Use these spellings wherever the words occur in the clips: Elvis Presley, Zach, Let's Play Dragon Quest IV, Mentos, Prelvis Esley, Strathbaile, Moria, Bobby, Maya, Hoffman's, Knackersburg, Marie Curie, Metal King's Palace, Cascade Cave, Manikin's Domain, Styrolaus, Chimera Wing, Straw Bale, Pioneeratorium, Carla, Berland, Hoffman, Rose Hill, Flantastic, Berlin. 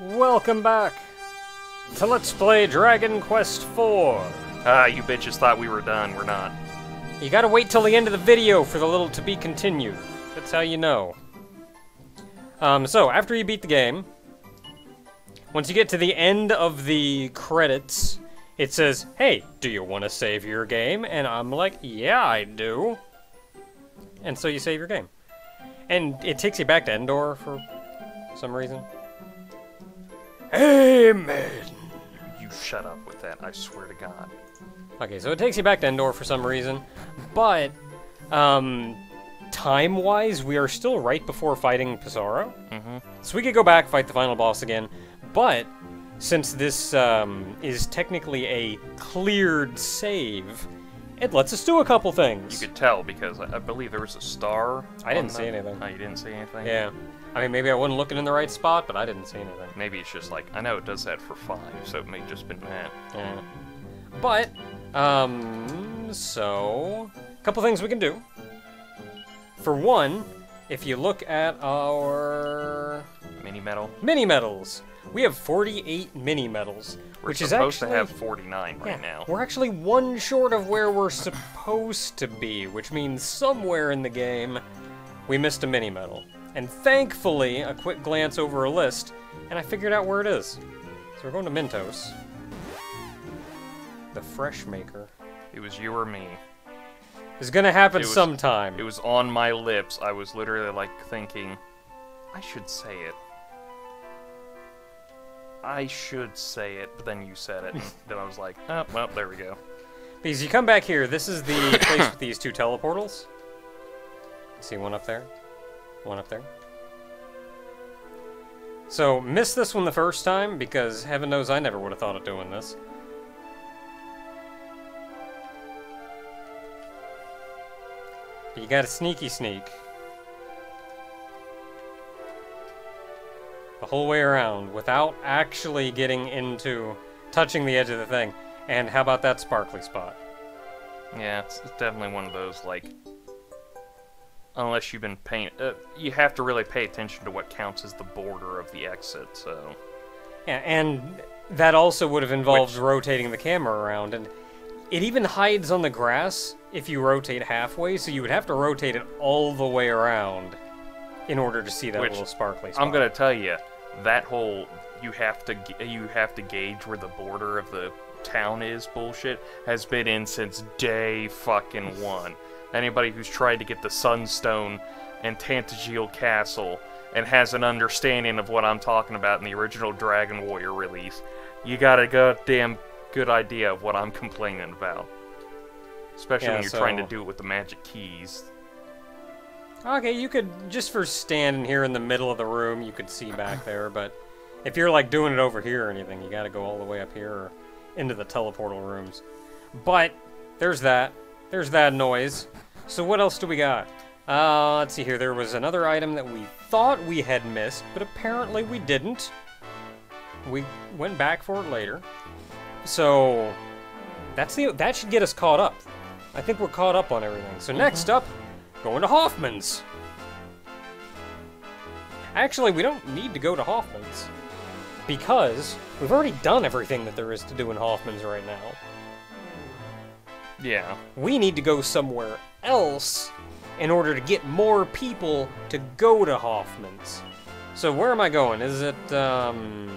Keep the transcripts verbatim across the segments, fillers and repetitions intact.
Welcome back to Let's Play Dragon Quest four. Ah, uh, you bitches thought we were done. We're not. You gotta wait till the end of the video for the little to be continued. That's how you know. Um, so, after you beat the game, once you get to the end of the credits, it says, hey, do you want to save your game? And I'm like, yeah, I do. And so you save your game. And it takes you back to Endor for some reason. Amen! You shut up with that, I swear to God. Okay, so it takes you back to Endor for some reason, but, um, time-wise, we are still right before fighting Pizarro. Mm-hmm. So we could go back, fight the final boss again, but since this, um, is technically a cleared save, it lets us do a couple things. You could tell, because I believe there was a star. I didn't see anything. Oh, you didn't see anything? Yeah. I mean, maybe I wasn't looking in the right spot, but I didn't see anything. Maybe it's just like, I know it does that for five, so it may have just been that. Yeah. But, um, so, a couple things we can do. For one, if you look at our... Mini medal? Mini medals! We have forty-eight mini medals, we're which is actually... We're supposed to have forty-nine right yeah, now. We're actually one short of where we're supposed to be, which means somewhere in the game, we missed a mini medal. And thankfully, a quick glance over a list, and I figured out where it is. So we're going to Mentos. The Fresh Maker. It was you or me. It's gonna happen it was, sometime. It was on my lips. I was literally, like, thinking, I should say it. I should say it, but then you said it. Then I was like, oh, well, there we go. Because you come back here, this is the place with these two teleportals. See one up there? One up there. So, missed this one the first time, because heaven knows I never would have thought of doing this. But you got a sneaky sneak. The whole way around, without actually getting into touching the edge of the thing. And how about that sparkly spot? Yeah, it's, it's definitely one of those, like... Unless you've been paying... Uh, you have to really pay attention to what counts as the border of the exit, so... Yeah, and that also would have involved Which, rotating the camera around, and it even hides on the grass if you rotate halfway, so you would have to rotate it all the way around in order to see that which, little sparkly spot. I'm gonna tell you, that whole you have to you have to gauge where the border of the town is bullshit has been in since day fucking one. Anybody who's tried to get the Sunstone and Tantageal Castle and has an understanding of what I'm talking about in the original Dragon Warrior release, you got a goddamn good idea of what I'm complaining about. Especially yeah, when you're so... trying to do it with the magic keys. Okay, you could, just for standing here in the middle of the room, you could see back there, but if you're, like, doing it over here or anything, you gotta go all the way up here or into the teleportal rooms. But, there's that. There's that noise. So what else do we got? Uh, let's see here. There was another item that we thought we had missed, but apparently we didn't. We went back for it later. So, that's the, that should get us caught up. I think we're caught up on everything. So next up, going to Hoffman's. Actually, we don't need to go to Hoffman's because we've already done everything that there is to do in Hoffman's right now. Yeah. We need to go somewhere else in order to get more people to go to Hoffman's. So where am I going? Is it, um...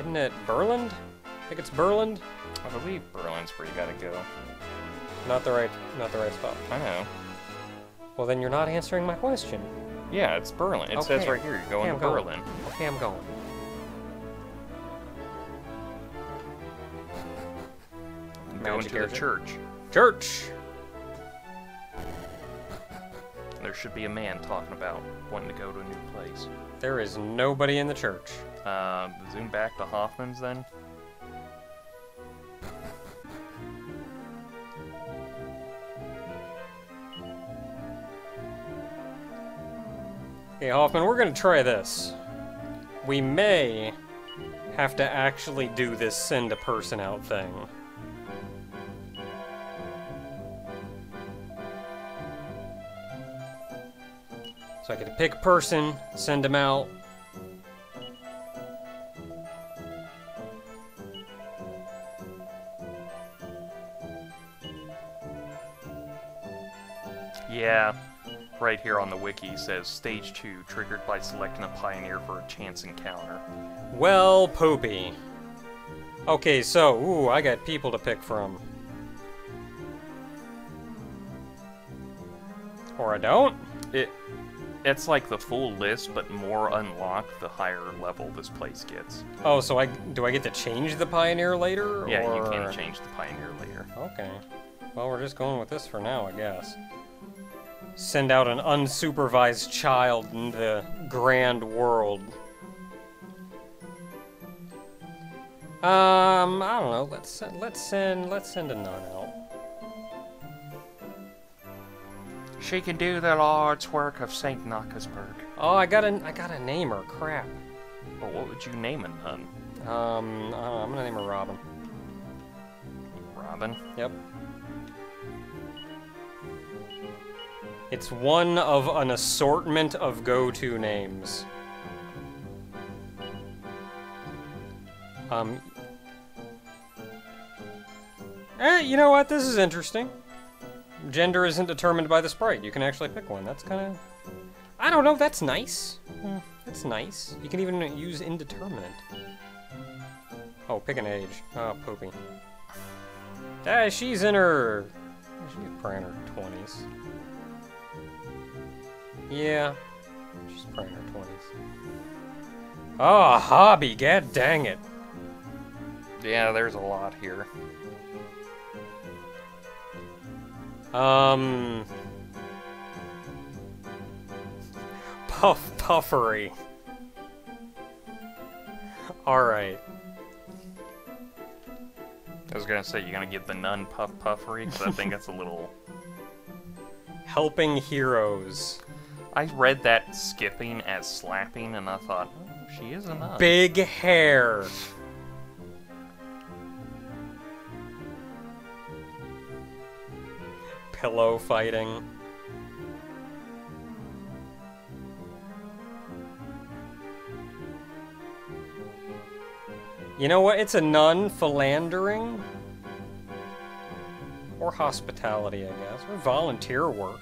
Isn't it Berland? I think it's Berland? I believe Berland's where you gotta go. Not the right, not the right spot. I know. Well, then you're not answering my question. Yeah, it's Berland. It okay. says right here, you're going okay, to going. Berland. Okay, I'm going. I'm going to the church. Church! There should be a man talking about wanting to go to a new place. There is nobody in the church. Uh, zoom back to Hoffman's then. Hey Hoffman, we're gonna try this. We may have to actually do this send a person out thing. So I get to pick a person, send them out. Yeah, right here on the wiki says stage two, triggered by selecting a pioneer for a chance encounter. Well, poopy. Okay, so, ooh, I got people to pick from. Or I don't. It, it's like the full list, but more unlocked the higher level this place gets. Oh, so I do I get to change the pioneer later? Yeah, or... you can change the pioneer later. Okay. Well, we're just going with this for now, I guess. Send out an unsupervised child into the grand world. Um, I don't know. Let's send, let's send let's send a nun out. She can do the Lord's work of Saint Knackersburg. Oh, I got a I got a name her. Crap. Well, what would you name a nun? Um, uh, I'm gonna name her Robin. Robin. Yep. It's one of an assortment of go-to names. Um. Eh, you know what? This is interesting. Gender isn't determined by the sprite. You can actually pick one. That's kind of... I don't know. That's nice. Mm, that's nice. You can even use indeterminate. Oh, pick an age. Oh, poopy. Ah, she's in her... She's probably in her twenties. Yeah. She's probably in her twenties. Oh, a hobby. God dang it. Yeah, there's a lot here. Um... Puff Puffery. Alright. I was gonna say, you're gonna give the nun Puff Puffery? Because I think that's a little... Helping Heroes. I read that skipping as slapping, and I thought, oh, she is a nun. Big hair. Pillow fighting. You know what? It's a nun philandering. Or hospitality, I guess. Or volunteer work.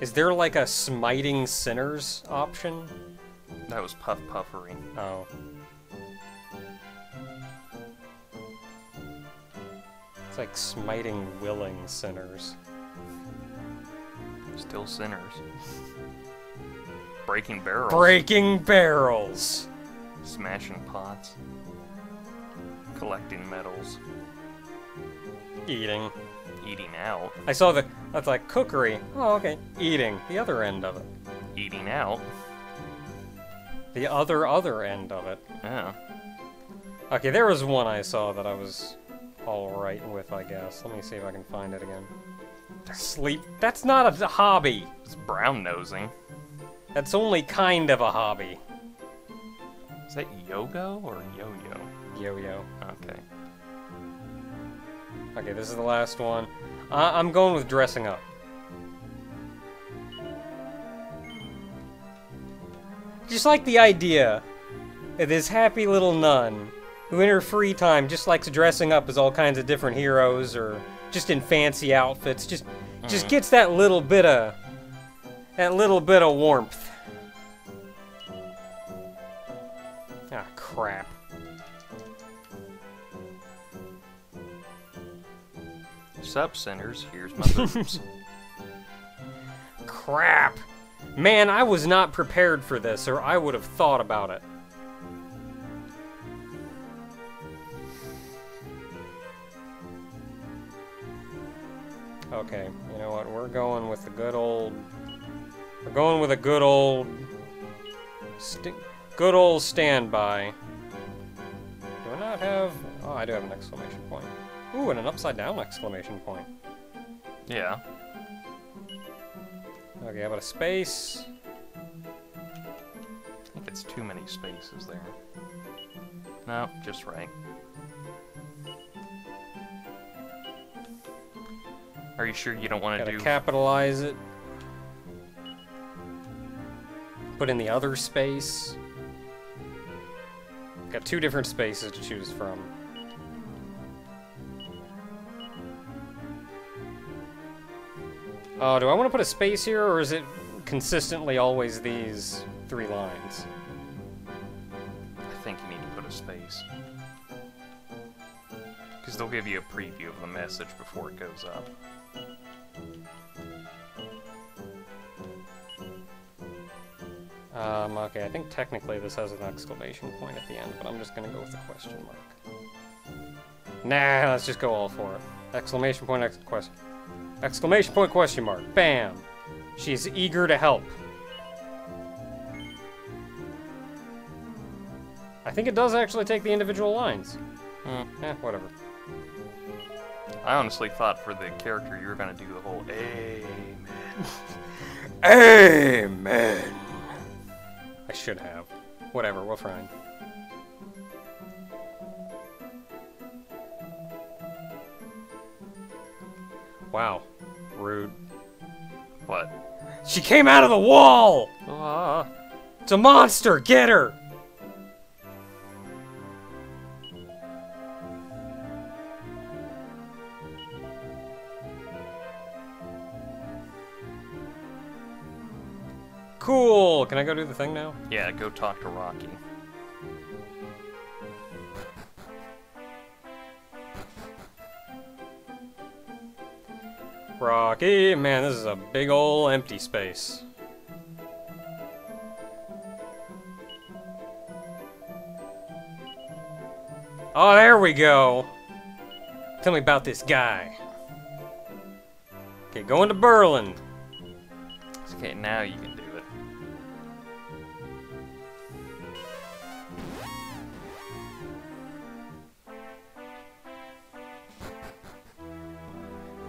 Is there like a smiting sinners option? That was Puff Puffery. Oh. It's like smiting willing sinners. Still sinners. Breaking barrels. Breaking barrels! Smashing pots. Collecting medals. Eating. Eating out. I saw the... That's like cookery. Oh, okay. Eating. The other end of it. Eating out. The other other end of it. Yeah. Okay, there was one I saw that I was... all right with, I guess. Let me see if I can find it again. Sleep. That's not a hobby. It's brown nosing. That's only kind of a hobby. Is that yoga or yo-yo? Yo-yo. Okay. Okay, this is the last one. Uh, I'm going with dressing up. Just like the idea of this happy little nun who in her free time just likes dressing up as all kinds of different heroes or just in fancy outfits, just mm. just gets that little bit of that little bit of warmth. Ah, crap. Sup, sinners, here's my boobs. Crap. Man, I was not prepared for this or I would have thought about it. Okay, you know what? We're going with the good old. We're going with a good old. St good old standby. Do I not have? Oh, I do have an exclamation point. Ooh, and an upside down exclamation point. Yeah. Okay, how about a space? I think it's too many spaces there. No, just right. Are you sure you don't want to do... Gotta capitalize it. Put in the other space. Got two different spaces to choose from. Oh, do I want to put a space here, or is it consistently always these three lines? I think you need to put a space. Because they'll give you a preview of the message before it goes up. Um, okay, I think technically this has an exclamation point at the end, but I'm just going to go with the question mark. Nah, let's just go all for it. Exclamation point, ex question. Exclamation point, question mark. Bam! She's eager to help. I think it does actually take the individual lines. Mm, eh, whatever. I honestly thought for the character you were going to do the whole amen. Amen! I should have. Whatever, we'll find. Wow. Rude. What? She came out of the wall! Uh, it's a monster! Get her! Cool! Can I go do the thing now? Yeah, go talk to Rocky. Rocky, man, this is a big ol' empty space. Oh, there we go! Tell me about this guy. Okay, going to Berlin. Okay, now you can do it.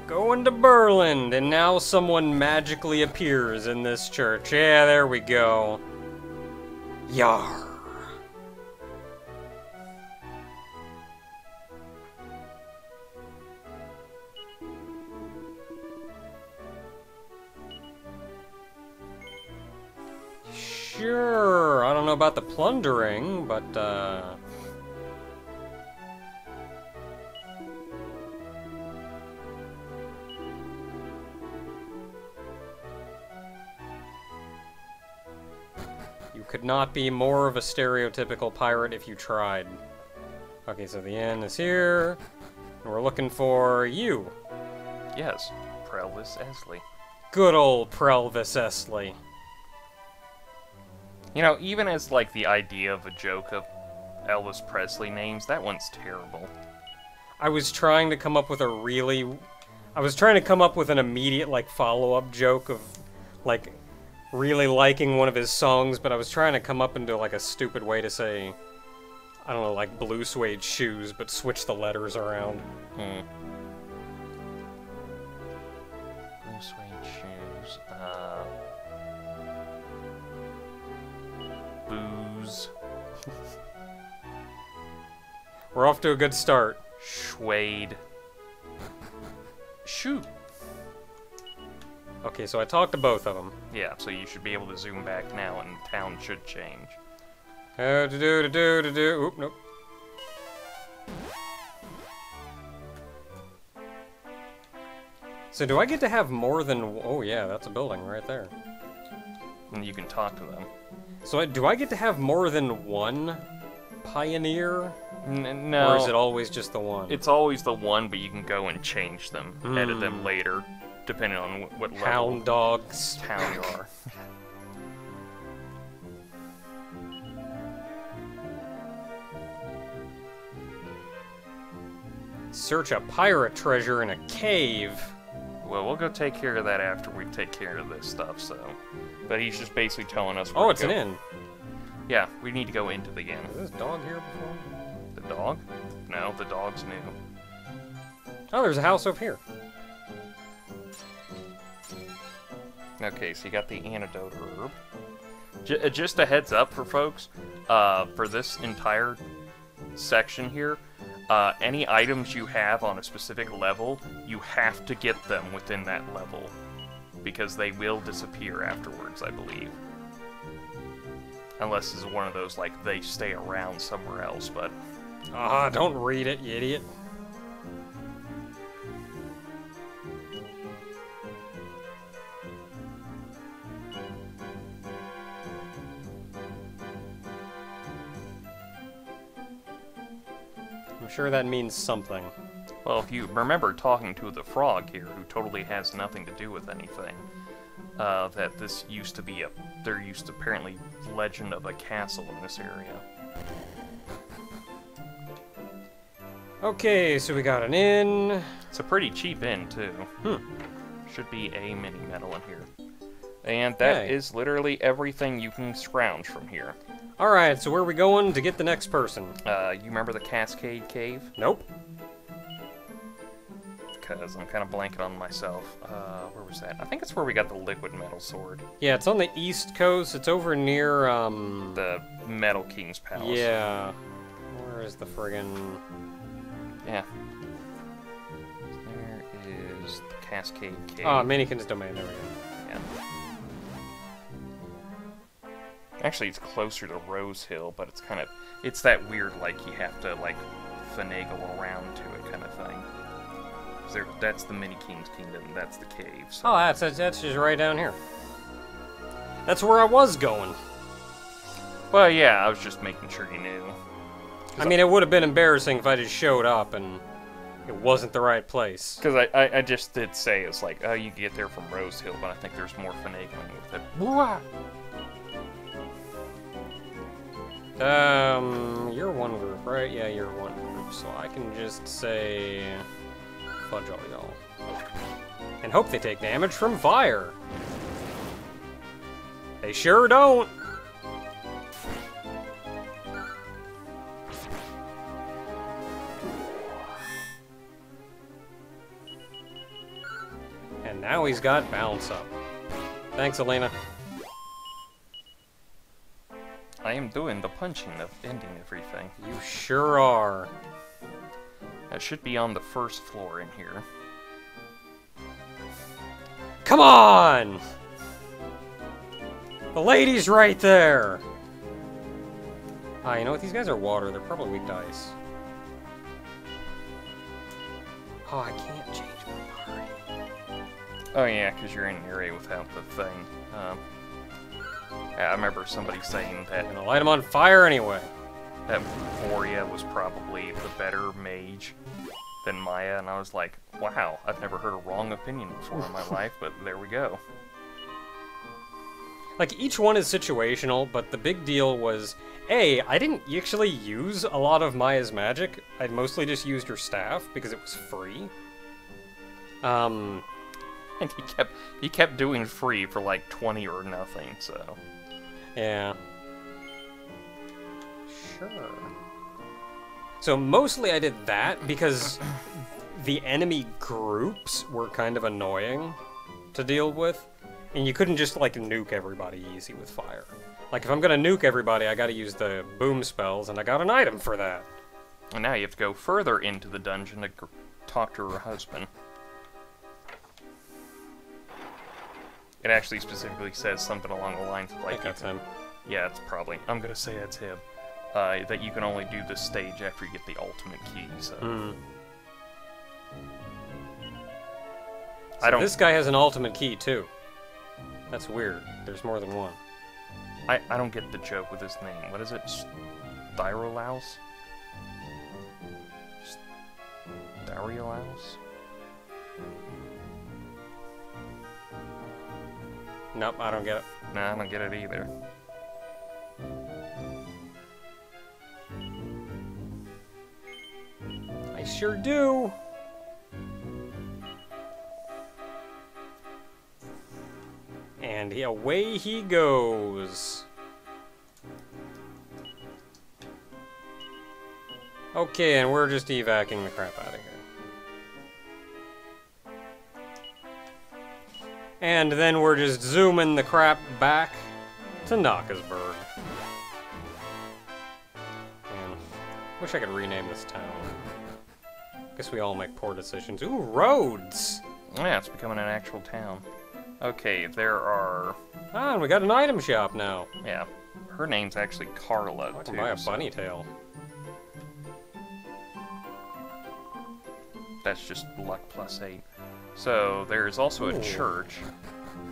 Going to Berland, and now someone magically appears in this church. Yeah, there we go. Yar. Sure, I don't know about the plundering, but, uh... could not be more of a stereotypical pirate if you tried. Okay, so the inn is here, and we're looking for you. Yes, Prelvis Esley. Good old Prelvis Esley. You know, even as, like, the idea of a joke of Elvis Presley names, that one's terrible. I was trying to come up with a really... I was trying to come up with an immediate, like, follow-up joke of, like... really liking one of his songs, but I was trying to come up into like a stupid way to say, I don't know, like blue suede shoes, but switch the letters around. Hmm. Blue suede shoes. Uh. Booze. We're off to a good start. Schwade. Shoot. Okay, so I talked to both of them. Yeah, so you should be able to zoom back now, and the town should change. Uh, do do do do do. Oop, nope. So do I get to have more than? Oh yeah, that's a building right there. And you can talk to them. So I, do I get to have more than one pioneer? N no. Or is it always just the one? It's always the one, but you can go and change them, mm. edit them later. Depending on what level hound dogs town you are. Search a pirate treasure in a cave. Well, we'll go take care of that after we take care of this stuff. So, but he's just basically telling us. Where oh, to it's go. An inn. Yeah, we need to go into the inn. Is this dog here before? The dog? No, the dog's new. Oh, there's a house over here. Okay, so you got the antidote herb. J just a heads up for folks, uh, for this entire section here, uh, any items you have on a specific level, you have to get them within that level, because they will disappear afterwards, I believe. Unless it's one of those, like, they stay around somewhere else, but... Ah, don't read it, you idiot. sure that means something. Well, if you remember talking to the frog here, who totally has nothing to do with anything, uh, that this used to be a... there used to apparently legend of a castle in this area. Okay, so we got an inn. It's a pretty cheap inn, too. Hmm. Should be a mini metal in here. And that hey. is literally everything you can scrounge from here. Alright, so where are we going to get the next person? Uh, you remember the Cascade Cave? Nope. Because I'm kind of blanking on myself. Uh, where was that? I think it's where we got the liquid metal sword. Yeah, it's on the east coast. It's over near, um... the Metal King's Palace. Yeah. Where is the friggin'... Yeah. There is the Cascade Cave. Oh, Manikin's Domain. There we go. Yeah. Actually, it's closer to Rose Hill, but it's kind of... It's that weird, like, you have to, like, finagle around to it kind of thing. There, that's the Manikin's Kingdom. That's the cave. So. Oh, that's, that's, that's just right down here. That's where I was going. Well, yeah, I was just making sure you knew. I mean, it would have been embarrassing if I just showed up and it wasn't the right place. Because I, I, I just did say it's like, oh, you get there from Rose Hill, but I think there's more finagling with it. Um, you're one group, right? Yeah, you're one group. So I can just say, fudge all y'all. And hope they take damage from fire. They sure don't. And now he's got bounce up. Thanks, Elena. I am doing the punching of ending everything. You sure are. That should be on the first floor in here. Come on! The lady's right there! Ah, you know what? These guys are water. They're probably weak to ice. Oh, I can't change my party. Oh yeah, because you're in an area without the thing. Um, yeah, I remember somebody saying that. I'm gonna light him on fire anyway. That Moria was probably the better mage than Maya, and I was like, wow, I've never heard a wrong opinion before in my life, but there we go. Like, each one is situational, but the big deal was, A, I didn't actually use a lot of Maya's magic. I mostly just used her staff, because it was free. Um... And he kept he kept doing free for like twenty or nothing, so. Yeah. Sure. So mostly I did that because the enemy groups were kind of annoying to deal with. And you couldn't just like nuke everybody easy with fire. Like if I'm gonna nuke everybody, I gotta use the boom spells, and I got an item for that. And now you have to go further into the dungeon to talk to her husband. It actually specifically says something along the lines of, like, I think that's him. Yeah, it's probably. I'm gonna say it's him. Uh, that you can only do this stage after you get the ultimate key, so. Mm. so I don't. This guy has an ultimate key, too. That's weird. There's more than one. I, I don't get the joke with his name. What is it? Styrolaus? Styrolaus? Nope, I don't get it. Nah, I don't get it either. I sure do! And away he goes. Okay, and we're just evacuating the crap out of here. And then we're just zooming the crap back to Knackersburg. Man, wish I could rename this town. Guess we all make poor decisions. Ooh, roads! Yeah, it's becoming an actual town. Okay, there are... Ah, and we got an item shop now. Yeah. Her name's actually Carla, too. I can buy a bunny tail. That's just luck plus eight. So, there's also a Ooh. church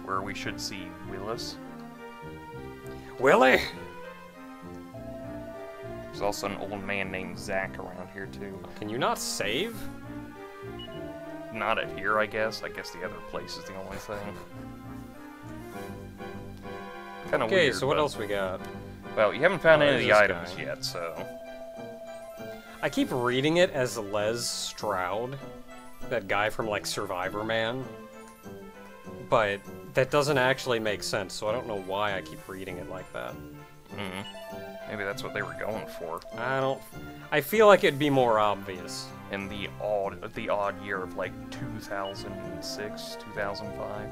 where we should see Willis. Willie! There's also an old man named Zach around here, too. Can you not save? Not at here, I guess. I guess the other place is the only thing. Kind of weird. Okay, so what but... else we got? Well, you haven't found oh, any of the items guy. yet, so... I keep reading it as Les Stroud, that guy from, like, Survivor Man. But that doesn't actually make sense, so I don't know why I keep reading it like that. Mm-hmm. Maybe that's what they were going for. I don't... I feel like it'd be more obvious. In the odd, the odd year of, like, two thousand six, two thousand five?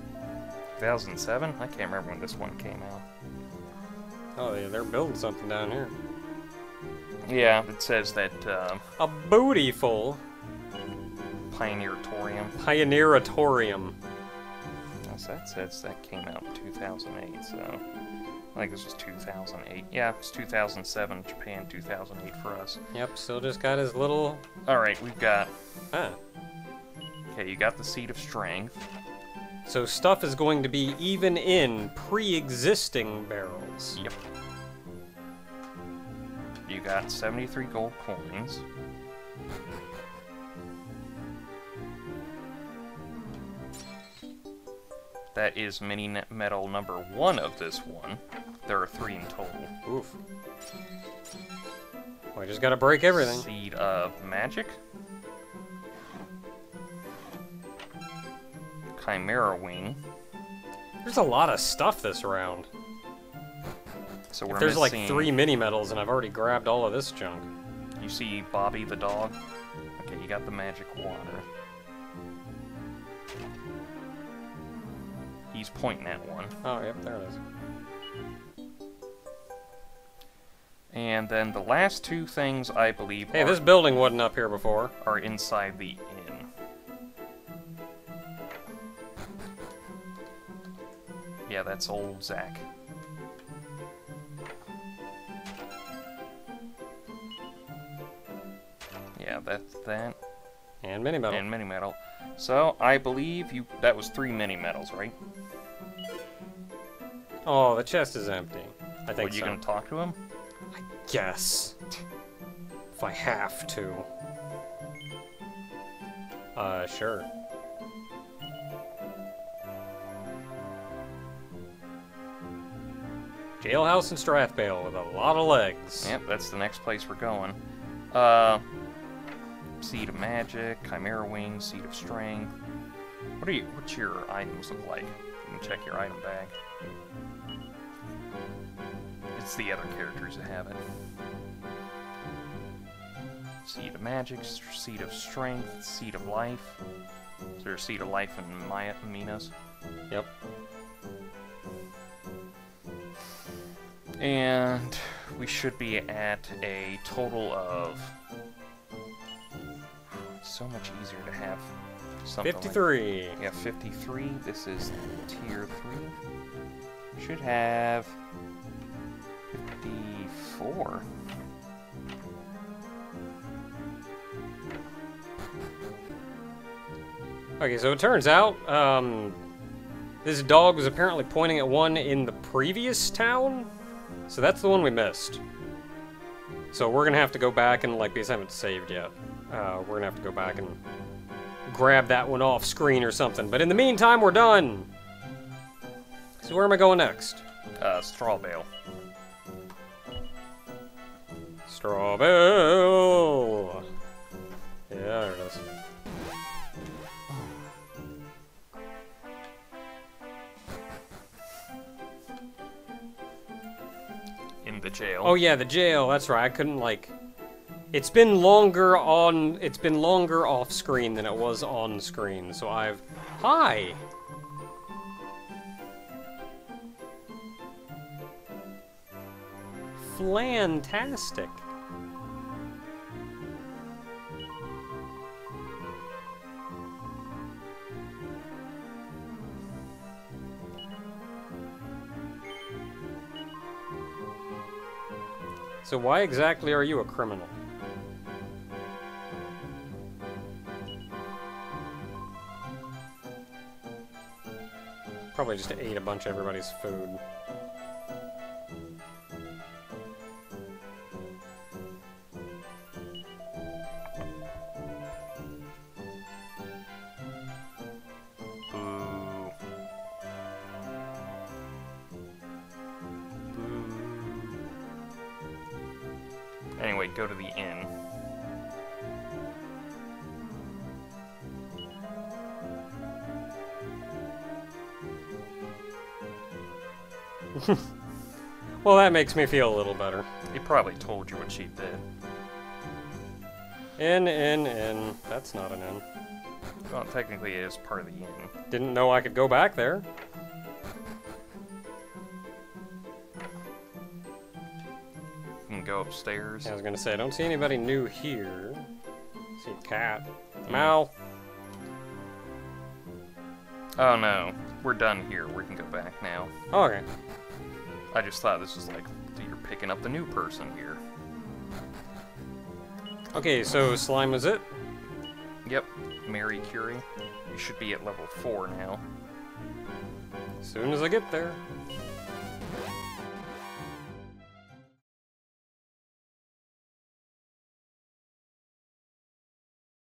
two thousand seven? I can't remember when this one came out. Oh, yeah, they're building something down here. Yeah, it says that, um... a bootyful... Pioneeratorium. Pioneeratorium. Yes, that says that came out in two thousand eight, so... I think this was two thousand eight. Yeah, it's two thousand seven, Japan, two thousand eight for us. Yep, still just got his little... Alright, we've got... Huh. Okay, you got the Seed of Strength. So stuff is going to be even in pre-existing barrels. Yep. You got seventy-three gold coins. That is mini metal number one of this one. There are three in total. Oof. Well, I just gotta break everything. Seed of Magic. Chimera Wing. There's a lot of stuff this round. So we're if there's missing... like three mini metals, and I've already grabbed all of this junk. You see Bobby the dog? Okay, you got the magic water. He's pointing at one. Oh, yep, there it is. And then the last two things, I believe, Hey, are, this building wasn't up here before. Are inside the inn. Yeah, that's old Zach. Yeah, that's that. And mini metal. And mini metal. So, I believe you... that was three mini metals, right? Oh, the chest is empty. I think so. Are you going to talk to him? I guess. If I have to. Uh, sure. Jailhouse in Strathbaile with a lot of legs. Yep, that's the next place we're going. Uh... Seed of Magic, Chimera Wing, Seed of Strength. What are you? What's your items look like? You can check your item bag. It's the other characters that have it. Seed of Magic, Seed of Strength, Seed of Life. Is there a Seed of Life in Maya Minas? Yep. And we should be at a total of... so much easier to have something fifty-three. Like, yeah, fifty-three. This is tier three. Should have fifty-four. Okay, so it turns out um, this dog was apparently pointing at one in the previous town, so that's the one we missed. So we're gonna have to go back and like these haven't saved yet. Uh, we're gonna have to go back and grab that one off screen or something. But in the meantime, we're done! So where am I going next? Uh, Straw Bale. Straw Bale! Yeah, there it is. In the jail. Oh yeah, the jail, that's right. I couldn't, like... It's been longer on, it's been longer off screen than it was on screen, so I've, hi! Flantastic. So why exactly are you a criminal? Probably just ate a bunch of everybody's food. go to the inn. Well, that makes me feel a little better. He probably told you what she did. Inn, inn, inn. That's not an inn. Well, technically it is part of the inn. Didn't know I could go back there. You can go upstairs. Yeah, I was gonna say, I don't see anybody new here. I see a cat. Mal. Oh no, we're done here. We can go back now. Oh, okay. I just thought this was like, you're picking up the new person here. Okay, so slime was it? Yep, Marie Curie. We should be at level four now. As soon as I get there.